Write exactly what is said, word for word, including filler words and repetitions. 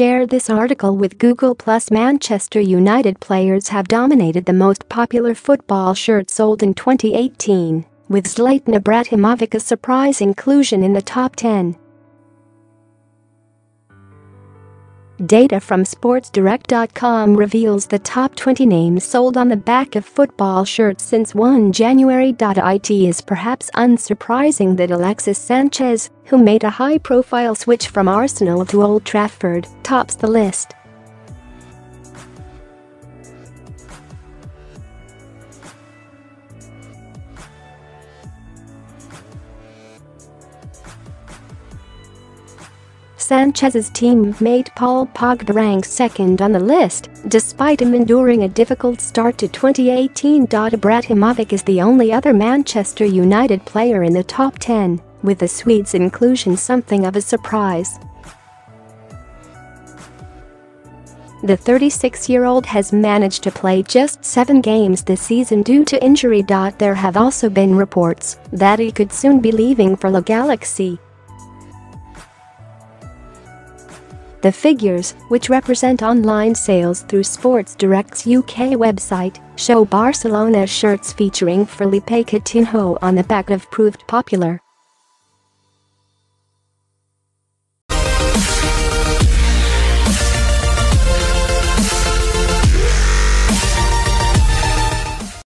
Share this article with Google plus. Manchester United players have dominated the most popular football shirt sold in twenty eighteen, with Zlatan Ibrahimovic a surprise inclusion in the top ten. Data from Sports Direct dot com reveals the top twenty names sold on the back of football shirts since the first of January. It is perhaps unsurprising that Alexis Sanchez, who made a high-profile switch from Arsenal to Old Trafford, tops the list. Sanchez's teammate Paul Pogba ranks second on the list, despite him enduring a difficult start to twenty eighteen. Ibrahimovic is the only other Manchester United player in the top ten, with the Swede's inclusion something of a surprise. The thirty-six-year-old has managed to play just seven games this season due to injury. There have also been reports that he could soon be leaving for L A Galaxy. The figures, which represent online sales through SportsDirect's U K website, show Barcelona's shirts featuring Philippe Coutinho on the back have proved popular.